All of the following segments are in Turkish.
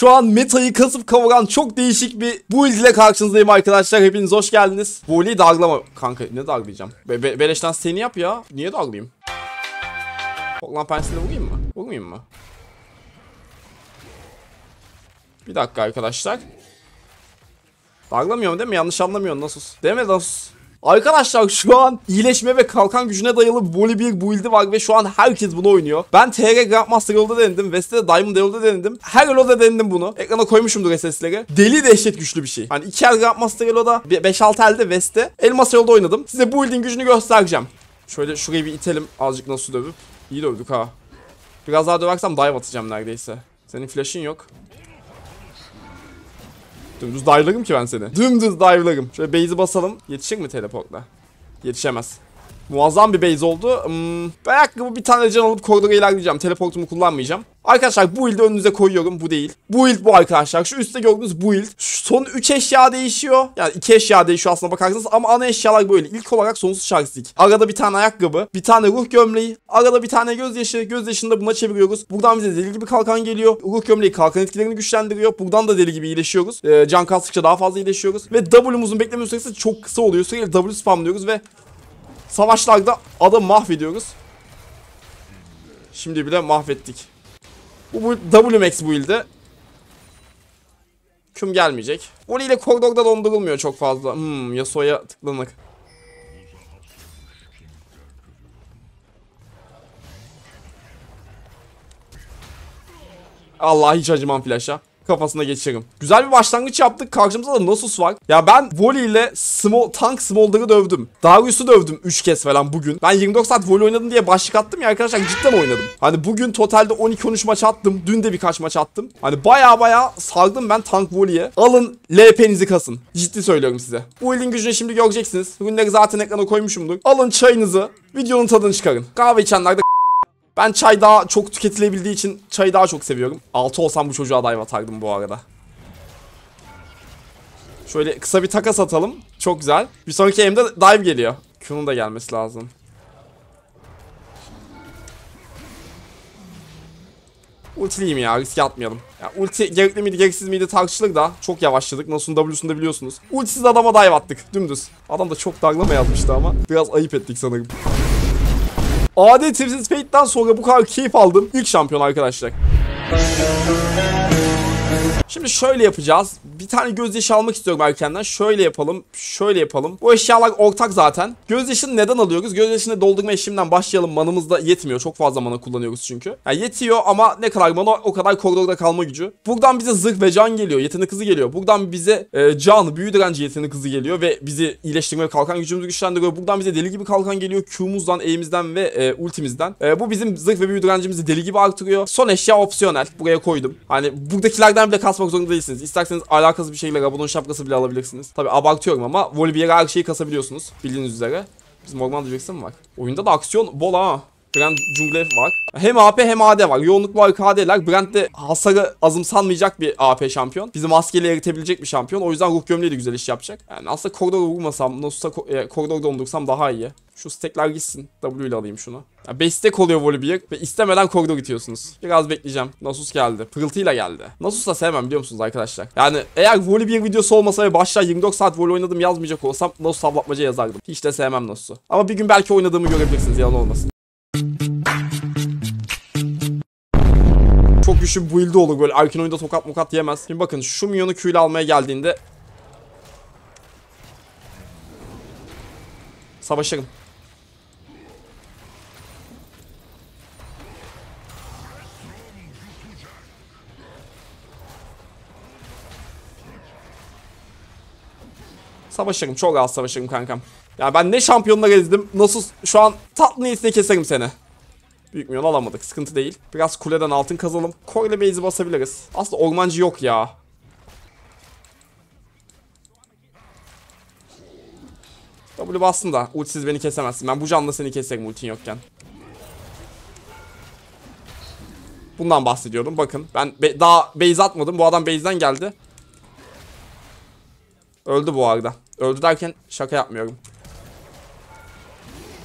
Şu an metayı kasıp kavuran çok değişik bir build ile karşınızdayım arkadaşlar. Hepiniz hoş geldiniz. Voli'yi darlama. Kanka ne darlayacağım? Beleşten seni yap ya. Niye darlayayım? Lan pensine vurayım mı? Vurmayayım mı? Bir dakika arkadaşlar. Darlamıyorum değil mi? Yanlış anlamıyorsun Nasus. Değil mi Nasus? Arkadaşlar şu an iyileşme ve kalkan gücüne dayalı Volibear build'i var ve şu an herkes bunu oynuyor. Ben TR Grandmaster Yolda denedim, Vest'te Diamond Yolda denedim, her Yolda denedim bunu. Ekrana koymuşumdur SS'leri. Deli dehşet güçlü bir şey. Hani 2 el Grandmaster Yolda, 5-6 elde Vest'te Elmas Yolda oynadım. Size build'in gücünü göstereceğim. Şöyle şurayı bir itelim azıcık Nasus'u dövüp. İyi dövdük ha. Biraz daha döversem dive atacağım neredeyse. Senin flash'in yok. Dümdüz dive'larım ki ben seni. Dümdüz dive'larım. Şöyle base'i basalım. Yetişir mi teleportla? Yetişemez. Muazzam bir base oldu. Ayakkabı bir tane can alıp koridora ilerleyeceğim. Teleportumu kullanmayacağım. Arkadaşlar bu build'i önünüze koyuyorum. Bu değil. Bu build bu arkadaşlar. Şu üstte gördüğünüz build. Şu son 3 eşya değişiyor. Yani 2 eşya değişiyor aslına bakarsanız. Ama ana eşyalar böyle. İlk olarak sonsuz şarjsik. Arada bir tane ayakkabı. Bir tane ruh gömleği. Arada bir tane gözyaşı. Gözyaşını da buna çeviriyoruz. Buradan bize deli gibi kalkan geliyor. Ruh gömleği kalkan etkilerini güçlendiriyor. Buradan da deli gibi iyileşiyoruz. Can kastıkça daha fazla iyileşiyoruz. Ve W'muzun bekleme süresi çok kısa oluyor. Sürekli W spamlıyoruz ve savaşlarda adamı mahvediyoruz. Şimdi bile mahvettik. Bu WMax build'i. Küm gelmeyecek. Voli ile koridorda dondurulmuyor çok fazla. Yasuo'ya tıklanık. Allah hiç acımam flash'a. Kafasına geçerim. Güzel bir başlangıç yaptık. Karşımızda da Nasus var. Ya ben Voli ile tank Smolder'ı dövdüm. Darius'u dövdüm 3 kez falan bugün. Ben 24 saat Voli oynadım diye başlık attım ya arkadaşlar, cidden oynadım. Hani bugün totalde 12-13 maç attım. Dün de birkaç maç attım. Hani baya sardım ben tank Voli'ye. Alın LP'nizi kasın. Ciddi söylüyorum size. Bu elin gücünü şimdi göreceksiniz. Günleri zaten ekrana koymuşumdur. Alın çayınızı. Videonun tadını çıkarın. Kahve içenler de ben çay daha çok tüketilebildiği için çayı daha çok seviyorum. 6 olsam bu çocuğa dive atardım bu arada. Şöyle kısa bir takas atalım. Çok güzel. Bir sonraki aim'de dive geliyor. Q'nun da gelmesi lazım. Ultiliyim ya, riske atmayalım. Ya, ulti gerekli miydi gereksiz miydi tartışılır da çok yavaşladık. Nasus'un W'sunu da biliyorsunuz. Ultisiz adama dive attık dümdüz. Adam da çok darlama yazmıştı ama biraz ayıp ettik sanırım. Adi Tipsiz Fate'den sonra bu kadar keyif aldım. İlk şampiyon arkadaşlar. Şimdi şöyle yapacağız. Bir tane gözyaşı almak istiyorum erkenden. Şöyle yapalım. Şöyle yapalım. Bu eşyalar ortak zaten. Gözyaşını neden alıyoruz? Gözyaşını doldurma işlemden başlayalım. Manımız da yetmiyor. Çok fazla mana kullanıyoruz çünkü. Yani yetiyor ama ne kadar mana o kadar koridorda kalma gücü. Buradan bize zırh ve can geliyor. Yetenek hızı geliyor. Buradan bize can, büyü direnci yetenek hızı geliyor. Ve bizi iyileştirme ve kalkan gücümüzü güçlendiriyor. Buradan bize deli gibi kalkan geliyor. Q'muzdan, E'mizden ve ultimizden. Bu bizim zırh ve büyü direncimizi deli gibi artırıyor. Son eşya opsiyonel. Buraya koydum. Hani buradakilerden bile kasmak zorunda değilsiniz. İsterseniz alakasız bir şekilde Rabadon şapkası bile alabilirsiniz. Tabi abartıyorum ama Volibear'a her şeyi kasabiliyorsunuz. Bildiğiniz üzere. Bizim orman diyeceksin mi var? Oyunda da aksiyon bol ha. Brand jungle var. Hem AP hem AD var. Yoğunluk var KD'ler. Brand de hasarı azımsanmayacak bir AP şampiyon. Bizi maskeyle eritebilecek bir şampiyon. O yüzden ruh gömleği de güzel iş yapacak. Yani aslında koridora vurmasam, Nasus'a koridorda dondursam daha iyi. Şu stackler gitsin. W ile alayım şunu. 5 stack oluyor Volibear ve istemeden koridor itiyorsunuz. Biraz bekleyeceğim. Nasus geldi. Pırıltıyla geldi. Nasus'la sevmem biliyor musunuz arkadaşlar? Yani eğer Volibear videosu olmasa ve başlar 24 saat Voli oynadım yazmayacak olsam Nasus avlatmaca yazardım. Hiç de sevmem Nasus'u. Ama bir gün belki oynadığımı görebilirsiniz, yalan olmasın. Çok güçlü bir build'i olur böyle. Erken oyunda tokat mokat yemez. Şimdi bakın şu minyonu Q ile almaya geldiğinde savaşırım. Savaşırım. Çok rahat savaşırım kankam. Ya ben ne şampiyonlar ezdim. Nasus şu an tatlı niyetine keserim seni. Büyük milyon alamadık. Sıkıntı değil. Biraz kuleden altın kazalım. Core base'i basabiliriz. Aslında ormancı yok ya. W bastım da ultisiz beni kesemezsin. Ben bu canla seni keserim ultin yokken. Bundan bahsediyorum. Bakın ben daha base atmadım. Bu adam base'den geldi. Öldü bu arada. Öldü derken şaka yapmıyorum.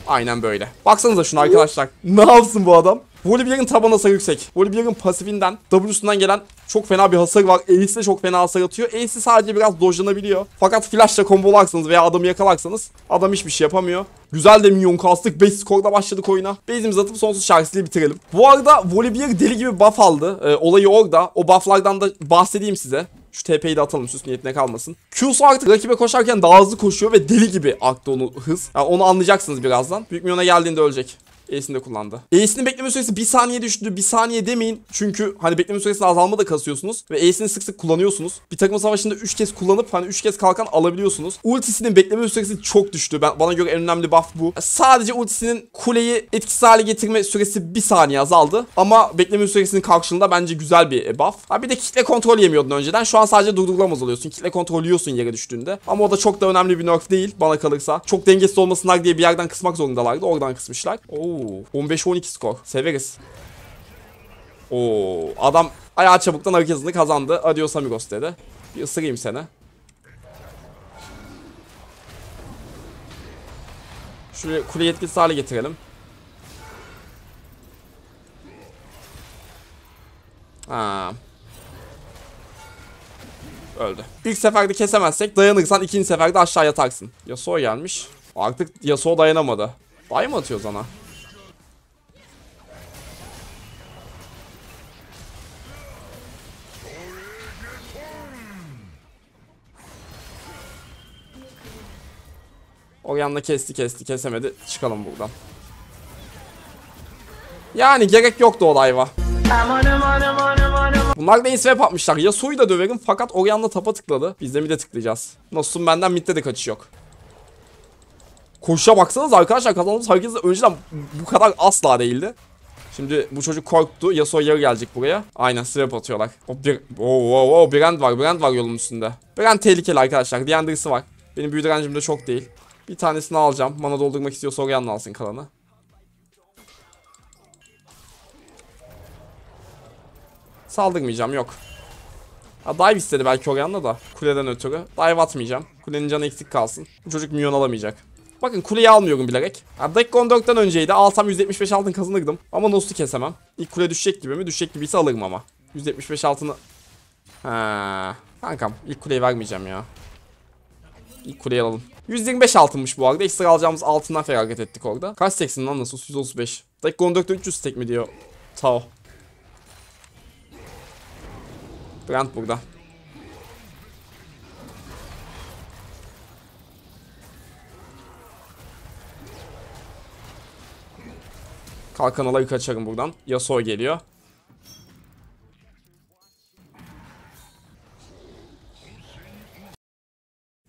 Aynen böyle. Baksanıza şunu arkadaşlar. Ne yapsın bu adam? Volibear'ın taban hasarı yüksek. Volibear'ın pasifinden, W'sundan gelen Çok fena bir hasar var. Elis'e çok fena hasar atıyor. Elis'i sadece biraz dojlanabiliyor. Fakat flash'la kombolarsanız veya adamı yakalarsanız adam hiçbir şey yapamıyor. Güzel de minyon kastık. 5 skorda başladık oyuna. Base'imizi atıp sonsuz şarkısıyla bitirelim. Bu arada Volibear deli gibi buff aldı. Olayı orada. O bufflardan da bahsedeyim size. Şu TP'yi de atalım, süs niyetine kalmasın. Q'su artık rakibe koşarken daha hızlı koşuyor ve deli gibi arttı onu hız. Yani onu anlayacaksınız birazdan. Büyük milyona geldiğinde ölecek. E'sini de kullandı. E'sinin bekleme süresi 1 saniye düştü. 1 saniye demeyin. Çünkü hani bekleme süresinde azalma da kasıyorsunuz. Ve E'sini sık sık kullanıyorsunuz. Bir takım savaşında 3 kez kullanıp hani 3 kez kalkan alabiliyorsunuz. Ultisinin bekleme süresi çok düştü. Bana göre en önemli buff bu. Sadece ultisinin kuleyi etkisiz hale getirme süresi 1 saniye azaldı. Ama bekleme süresinin karşılığında bence güzel bir buff. Ha bir de kitle kontrol yemiyordun önceden. Şu an sadece durdurulamaz oluyorsun. Kitle kontrol yiyorsun yere düştüğünde. Ama o da çok da önemli bir nerf değil bana kalırsa. Çok dengesiz olmasınlar diye bir yerden kısmak zorundalardı. Oradan kısmışlar. Oo. 15-12 skor. Severiz. Oo, adam ayağı çabuktan hareket hızını kazandı. Adios amigos dedi. Bir ısırayım seni. Şuraya kuleyi etkisiz hale getirelim. Ha. Öldü. İlk seferde kesemezsek dayanırsan ikinci seferde aşağı yatarsın. Yasuo gelmiş. Artık Yasuo dayanamadı. Day mı atıyor sana? Orianna kesti kesemedi. Çıkalım buradan. Yani gerek yoktu o dive'a. Bunlar da inswap atmışlar. Yasuo'yu da döverim fakat Orianna tapa tıkladı. Biz de mid'e tıklayacağız. Nasus'un benden mid'de de kaçış yok. Koşuya baksanız arkadaşlar, kazandığımız herkes önceden bu kadar asla değildi. Şimdi bu çocuk korktu. Yasuo yarı gelecek buraya. Aynen swap atıyorlar. Brand var yolun üstünde. Brand tehlikeli arkadaşlar. Diğerisi var. Benim büyü direncim de çok değil. Bir tanesini alacağım. Mana doldurmak istiyorsa Orianna alsın kalanı. Saldırmayacağım, yok. Ha, dive istedi belki Orianna da. Kuleden ötürü. Dive atmayacağım. Kulenin canı eksik kalsın. Bu çocuk milyon alamayacak. Bakın kuleyi almıyorum bilerek. Ha, dakika 14'ten önceydi. Alsam 175 altın kazanırdım. Ama Nasus'u kesemem. İlk kule düşecek gibi mi? Düşecek gibiyse alırım ama. 175 altını... Ha, kankam ilk kuleyi vermeyeceğim ya. İlk kuleyi alalım. 125 altınmış bu arada. Ekstra alacağımız altından feragat ettik orada. Kaç seksin lan Nasus? 135. Dakika 14'te 300 tek mi diyor? Tao. Brand burada. Kalkan alayı kaçarım buradan. Yasuo geliyor.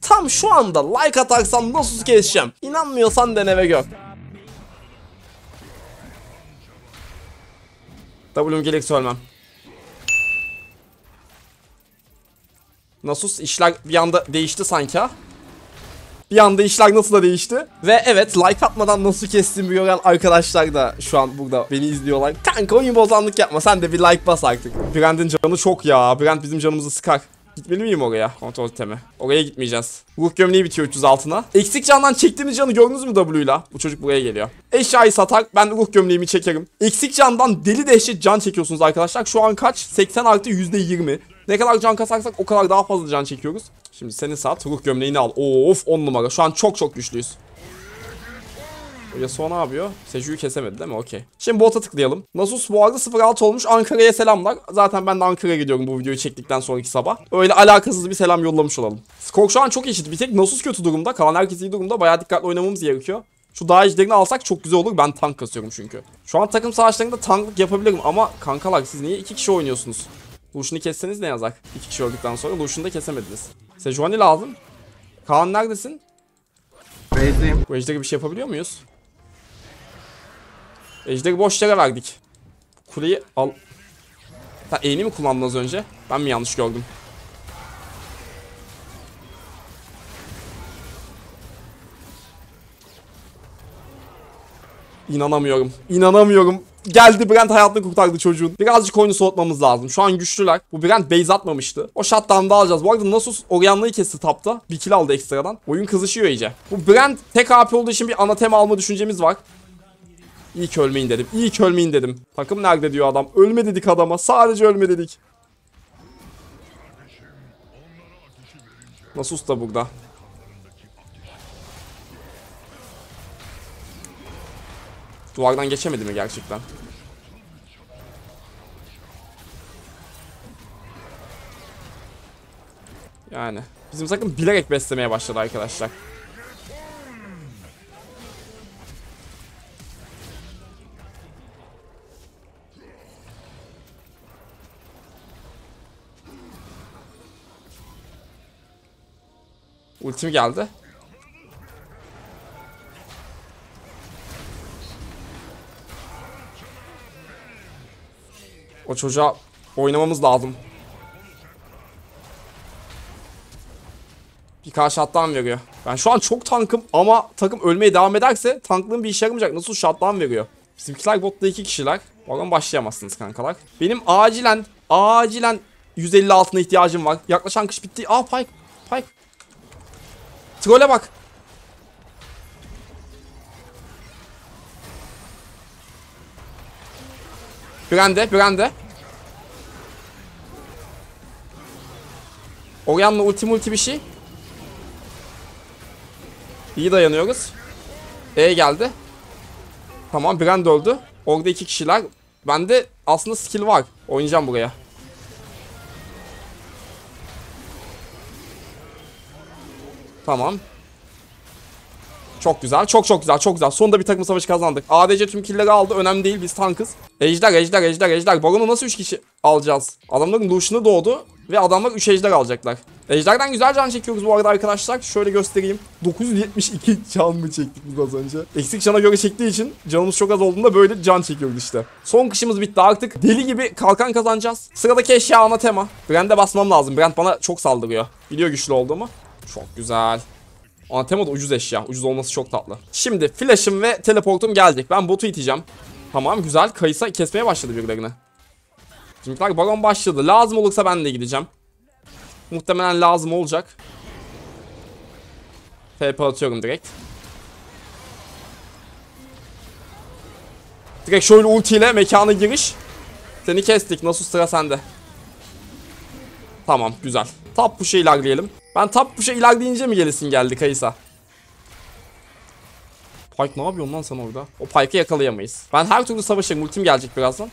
Tam şu anda like atarsan Nasus'u keseceğim. İnanmıyorsan dene ve gör. W'm gerekse ölmem. Nasus işler bir anda değişti sanki ha. Bir anda işler nasıl da değişti. Ve evet, like atmadan Nasus'u kestiğimi gören arkadaşlar da şu an burada beni izliyorlar. Kanka oyun bozanlık yapma, sen de bir like bas artık. Brand'in canı çok ya. Brand bizim canımızı sıkar. Gitmeli miyim oraya? Kontrol temi. Oraya gitmeyeceğiz. Ruh gömleği bitiyor 300 altına. Eksik candan çektiğimiz canı gördünüz mü W'yla? Bu çocuk buraya geliyor. Eşyayı satar. Ben ruh gömleğimi çekerim. Eksik candan deli dehşet can çekiyorsunuz arkadaşlar. Şu an kaç? 80 artı %20. Ne kadar can kasarsak o kadar daha fazla can çekiyoruz. Şimdi seni sat. Ruh gömleğini al. Of 10 numara. Şu an çok çok güçlüyüz. Yasuo ne yapıyor? Seju'yu kesemedi değil mi? Okey. Şimdi bota tıklayalım. Nasus bu arada 06 olmuş. Ankara'ya selamlar. Zaten ben de Ankara'ya gidiyorum bu videoyu çektikten sonraki sabah. Öyle alakasız bir selam yollamış olalım. Skor şu an çok eşit. Bir tek Nasus kötü durumda. Kalan herkes iyi durumda. Bayağı dikkatli oynamamız gerekiyor. Şu dağcılarını alsak çok güzel olur. Ben tank kasıyorum çünkü. Şu an takım savaşlarında tanklık yapabilirim ama kankalar siz niye 2 kişi oynuyorsunuz? Lucian'ı kesseniz ne yazar? 2 kişi öldükten sonra Lucian'ı da kesemediniz. Sejuani lazım. Kaan neredesin? Bezdeyim. Bu ejderi bir şey yapabiliyor muyuz? Ejderi boş yere verdik. Kuleyi al. Ha, E'ni mi kullandın az önce? Ben mi yanlış gördüm? İnanamıyorum. İnanamıyorum. Geldi, Brand hayatını kurtardı çocuğun. Birazcık oyunu soğutmamız lazım. Şu an güçlüler. Bu Brand base atmamıştı. O shutdown'da alacağız. Bu arada Nasus Orianna'yı kesti tapta. Bir kill aldı ekstradan. Oyun kızışıyor iyice. Bu Brand tek AP olduğu için bir anatema alma düşüncemiz var. İyi ki ölmeyin dedim. İyi ki ölmeyin dedim. Takım nerede diyor adam. Ölme dedik adama. Sadece ölme dedik. Nasus da burada. Duvardan geçemedi mi gerçekten? Yani bizim sakın bilerek beslemeye başladı arkadaşlar. Ultim geldi. O çocuğa oynamamız lazım. Bir karşı shutdown veriyor. Ben şu an çok tankım ama takım ölmeye devam ederse tanklığım bir işe yaramayacak. Nasıl shutdown veriyor? Bizimkiler botta 2 kişiler. Oradan başlayamazsınız kankalar. Benim acilen 150 altına ihtiyacım var. Yaklaşan kış bitti. Aa Pyke. Troll'e bak. Brand'e. Orianna ulti bir şey. İyi dayanıyoruz. E geldi. Tamam, Brand öldü. Orada 2 kişiler. Bende aslında skill var. Oynayacağım buraya. Tamam. Çok güzel. Çok güzel. Sonunda bir takım savaşı kazandık. ADC tüm killleri aldı. Önemli değil. Biz tankız. Ejder. Baron'u nasıl 3 kişi alacağız? Adamların Lucian'ı doğdu. Ve adamlar 3 ejder alacaklar. Ejderden güzel can çekiyoruz bu arada arkadaşlar. Şöyle göstereyim. 972 can mı çektik biz az önce? Eksik cana göre çektiği için canımız çok az olduğunda böyle can çekiyoruz işte. Son kışımız bitti artık. Deli gibi kalkan kazanacağız. Sıradaki eşya ana tema. Brand'e basmam lazım. Brand bana çok saldırıyor. Biliyor güçlü olduğumu. Çok güzel. Anatema da ucuz eşya. Ucuz olması çok tatlı. Şimdi flash'ım ve teleportum gelecek. Ben botu iteceğim. Tamam güzel. Kai'Sa kesmeye başladı birilerini. Şimdiler baron başladı. Lazım olursa ben de gideceğim. Muhtemelen lazım olacak. TP atıyorum direkt. Direkt şöyle ultiyle mekana giriş. Seni kestik. Nasus sıra sende. Tamam güzel. Top push'a ilerleyelim. Ben top push'a ilerleyince mi gelesin geldi Kai'Sa? Pyke ne yapıyorsun lan sen orada? O Pyke'ı yakalayamayız. Ben her türlü savaşırım. Ultim gelecek birazdan.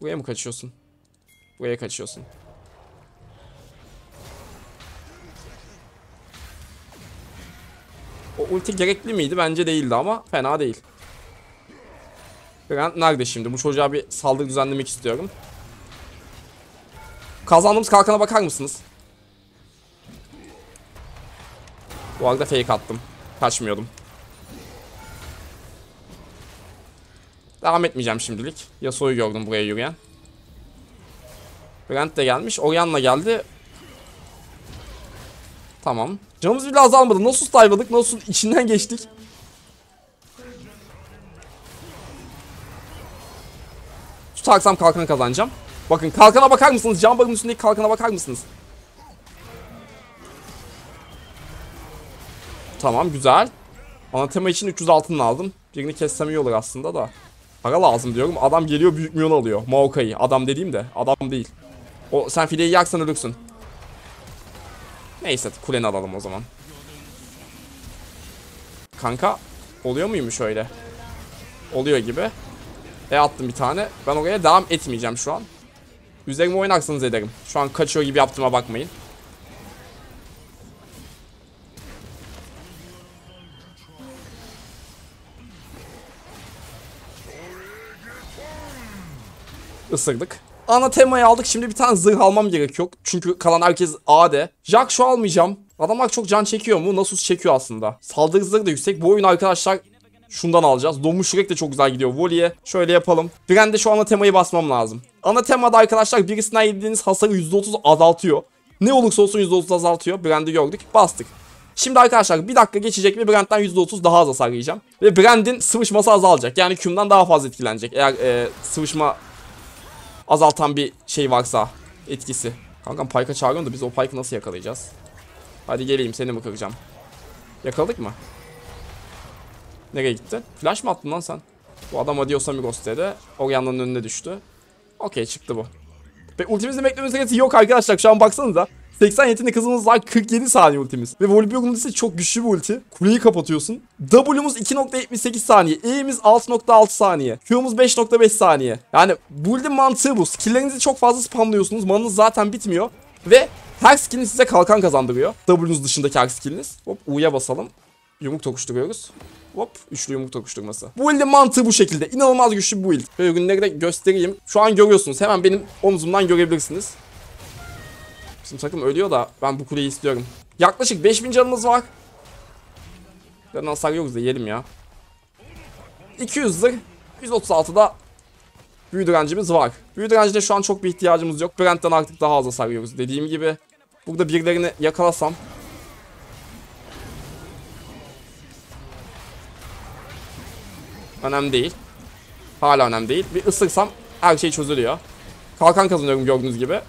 Buraya mı kaçıyorsun? Buraya kaçıyorsun. O ulti gerekli miydi? Bence değildi ama fena değil. Brand nerede şimdi? Bu çocuğa bir saldırı düzenlemek istiyorum. Kazandığımız kalkana bakar mısınız? Bu arada fake attım. Kaçmıyordum. Devam etmeyeceğim şimdilik. Yasuo'yu gördüm buraya yürüyen. Brand de gelmiş. Orianna geldi. Tamam. Canımız bile azalmadı. Nasus dayladık. Nasus'un içinden geçtik. Tutarsam kalkanı kazanacağım. Bakın kalkana bakar mısınız? Jambar'ın üstündeki kalkana bakar mısınız? Tamam güzel. Anatema için 300 altın aldım. Birini kessem iyi olur aslında da. Para lazım diyorum. Adam geliyor büyük milyon alıyor. Maokai'yi. Adam dediğim de adam değil. O sen fileyi yaksan ölürsün. Neyse kuleni alalım o zaman. Kanka oluyor muymuş öyle? Oluyor gibi. E attım bir tane. Ben oraya devam etmeyeceğim şu an. Üzerime oynarsanız ederim. Şu an kaçıyor gibi yaptığıma bakmayın. Isırdık. Anatema'yı aldık. Şimdi bir tane zırh almam gerek yok. Çünkü kalan herkes AD. Jack şu almayacağım. Adamlar çok can çekiyor mu? Nasus çekiyor aslında. Saldırı zırhı da yüksek. Bu oyun arkadaşlar şundan alacağız. Donmuş yürek de çok güzel gidiyor. Voli'ye şöyle yapalım. Brand'e şu Anatema'yı basmam lazım. Anatema'da arkadaşlar birisinden yediğiniz hasarı %30 azaltıyor. Ne olursa olsun %30 azaltıyor. Brand'i gördük. Bastık. Şimdi arkadaşlar bir dakika geçecek ve Brand'den %30 daha az hasar yiyeceğim. Ve Brand'in sıvışması azalacak. Yani Q'mdan daha fazla etkilenecek. Eğer sıvışma azaltan bir şey varsa etkisi. Kankam Pyke'a çağırıyorum da biz o Pyke'ı nasıl yakalayacağız? Hadi geleyim seni mi kıracağım? Yakaladık mı? Nereye gitti? Flash mı attın lan sen? Bu adam Adios Amigos dedi. Orianna'nın önüne düştü. Okey çıktı bu. Ve ultimizin beklememiz yok arkadaşlar. Şu an baksanıza. 80 yetinde kızımız var, 47 saniye ultimiz. Ve Volibear ultisi çok güçlü bir ulti. Kuleyi kapatıyorsun. W'muz 2.78 saniye. E'miz 6.6 saniye. Q'muz 5.5 saniye. Yani build'in mantığı bu. Skill'lerinizi çok fazla spamlıyorsunuz. Manınız zaten bitmiyor. Ve her skill'iniz size kalkan kazandırıyor. W'nuz dışındaki her skill'iniz. Hop U'ya basalım. Yumruk tokuşturuyoruz. Hop, üçlü yumruk tokuşturması. Bu build'in mantığı bu şekilde. İnanılmaz güçlü bu build. Şöyle ürünleri de göstereyim. Şu an görüyorsunuz. Hemen benim omzumdan görebilirsiniz. Bizim takım ölüyor da ben bu kuleyi istiyorum. Yaklaşık 5000 canımız var. Canına hasar yokuz da yiyelim ya. 200'dır. 136'da büyü direncimiz var. Büyü direncine şu an çok bir ihtiyacımız yok. Brand'den artık daha az hasar yiyoruz. Dediğim gibi burada birilerini yakalasam. Önemli değil. Hala önemli değil. Bir ısırsam her şey çözülüyor. Kalkan kazanıyorum gördüğünüz gibi.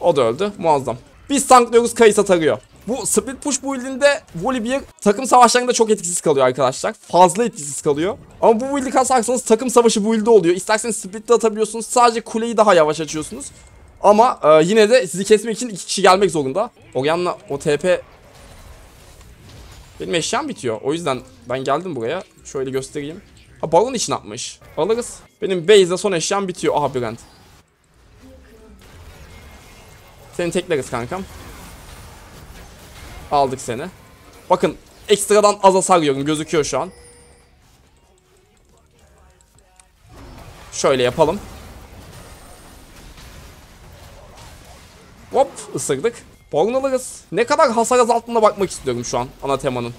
O da öldü. Muazzam. Biz tanklıyoruz. Kai'Sa tarıyor. Bu split push build'inde Volibear takım savaşlarında çok etkisiz kalıyor arkadaşlar. Fazla etkisiz kalıyor. Ama bu build'i kasarsanız takım savaşı build'i oluyor. İsterseniz split'te atabiliyorsunuz. Sadece kuleyi daha yavaş açıyorsunuz. Ama yine de sizi kesmek için iki kişi gelmek zorunda. Orianna o TP... Benim eşyam bitiyor. O yüzden ben geldim buraya. Şöyle göstereyim. Ha, balon için atmış. Alırız. Benim base'de son eşyam bitiyor. Aha Brand. Seni tekleriz kankam. Aldık seni. Bakın ekstradan az hasar yiyorum. Gözüküyor şu an. Şöyle yapalım. Hop ısırdık. Born alırız. Ne kadar hasar azalttığına bakmak istiyorum şu an Anatema'nın.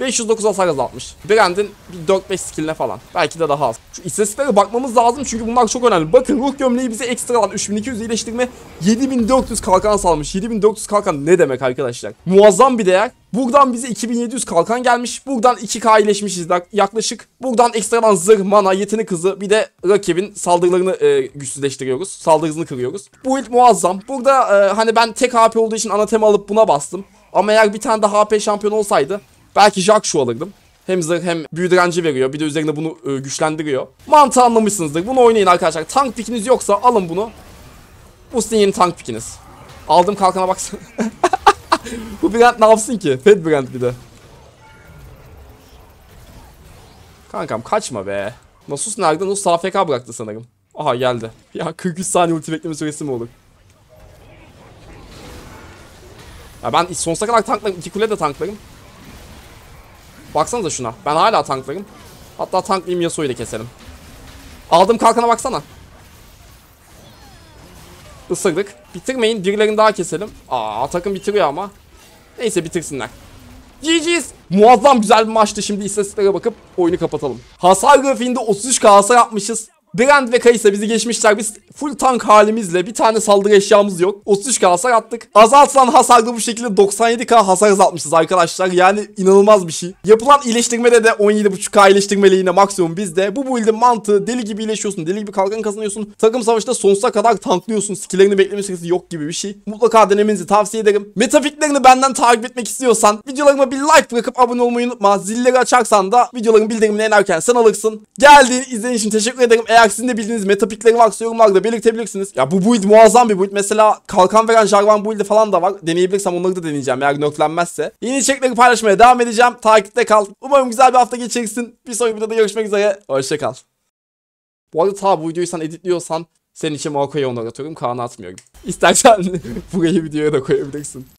509 hasar azaltmış. Brand'in 4-5 skill'ine falan. Belki de daha az. Şu istatistiklere bakmamız lazım çünkü bunlar çok önemli. Bakın ruh gömleği bize ekstradan 3200 iyileştirme, 7400 kalkan salmış. 7400 kalkan ne demek arkadaşlar? Muazzam bir değer. Buradan bize 2700 kalkan gelmiş. Buradan 2k iyileşmişiz yaklaşık. Buradan ekstradan zırh, mana, yetenek hızı, bir de rakibin saldırılarını güçsüzleştiriyoruz. Saldırı hızını kırıyoruz. Bu ilk muazzam. Burada hani ben tek HP olduğu için Anatema alıp buna bastım. Ama eğer bir tane de HP şampiyon olsaydı belki Jarvan alırdım. Hem zırh hem büyü direnci veriyor. Bir de üzerine bunu güçlendiriyor. Mantığı anlamışsınızdır. Bunu oynayın arkadaşlar. Tank pikiniz yoksa alın bunu. Bu sizin yeni tank pikiniz. Aldım kalkana baksana. Bu Brand ne yapsın ki? Fed Brand bir de. Kankam kaçma be. Nasus nerede? Nasus AFK bıraktı sanırım. Aha geldi. Ya 43 saniye ulti bekleme süresi mi olur? Ya ben sonsuza kadar tanklarım. İki kule de tanklarım. Baksanıza şuna. Ben hala tanklarım. Hatta tanklayayım Yasuo'yu da keselim. Aldım kalkana baksana. Isırdık. Bitirmeyin. Birilerini daha keselim. Aa takım bitiriyor ama. Neyse bitirsinler. GG's. Muazzam güzel bir maçtı. Şimdi istatistiklere bakıp oyunu kapatalım. Hasar grafiğinde 33k hasar yapmışız. Brand ve Kai'Sa bizi geçmişler. Biz full tank halimizle bir tane saldırı eşyamız yok. 33k hasar attık. Azaltılan hasarda bu şekilde 97k hasar azaltmışız arkadaşlar. Yani inanılmaz bir şey. Yapılan iyileştirmede de 17.5k iyileştirmeyle yine maksimum bizde. Bu build'in mantığı deli gibi iyileşiyorsun. Deli gibi kalkan kazanıyorsun. Takım savaşta sonsuza kadar tanklıyorsun. Skill'lerini bekleme süresi yok gibi bir şey. Mutlaka denemenizi tavsiye ederim. Metafiklerini benden takip etmek istiyorsan videolarıma bir like bırakıp abone olmayı unutma. Zilleri açarsan da videoların bildirimini en erken sen alırsın. Geldiğin izleyen için teşekkür ederim. Eğer sizin de bildiğiniz metapikleri varsa yorumlarda belirtebilirsiniz. Ya bu build muazzam bir build. Mesela kalkan veren Jarvan build'i falan da var. Deneyebilirsem onları da deneyeceğim eğer nörtlenmezse. Yeni içerikleri paylaşmaya devam edeceğim. Takipte kal. Umarım güzel bir hafta geçirirsin. Bir sonraki videoda görüşmek üzere. Hoşça kal. Bu arada bu videoyu sen editliyorsan senin için Maokai'yi onlara atıyorum. Kaan'a atmıyorum. İstersen burayı videoya da koyabilirsin.